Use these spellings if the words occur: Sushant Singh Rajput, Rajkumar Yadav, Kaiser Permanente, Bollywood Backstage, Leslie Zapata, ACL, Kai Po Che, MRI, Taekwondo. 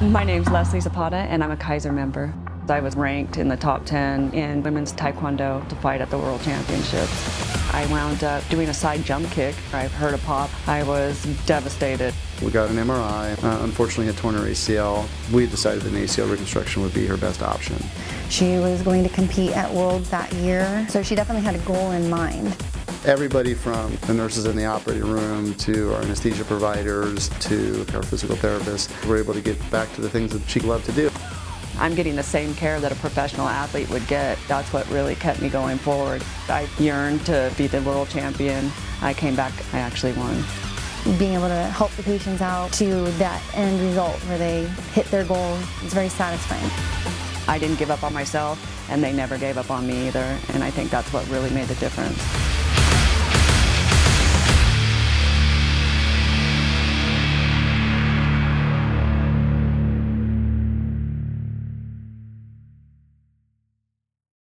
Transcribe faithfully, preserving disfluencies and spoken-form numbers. My name's Leslie Zapata, and I'm a Kaiser member. I was ranked in the top ten in women's Taekwondo to fight at the World Championships. I wound up doing a side jump kick. I've heard a pop. I was devastated. We got an M R I. Uh, unfortunately, had torn her A C L. We decided that an A C L reconstruction would be her best option. She was going to compete at Worlds that year, so she definitely had a goal in mind. Everybody from the nurses in the operating room to our anesthesia providers to our physical therapists were able to get back to the things that she loved to do. I'm getting the same care that a professional athlete would get. That's what really kept me going forward. I yearned to be the world champion. I came back, I actually won. Being able to help the patients out to that end result where they hit their goal is very satisfying. I didn't give up on myself, and they never gave up on me either, and I think that's what really made the difference.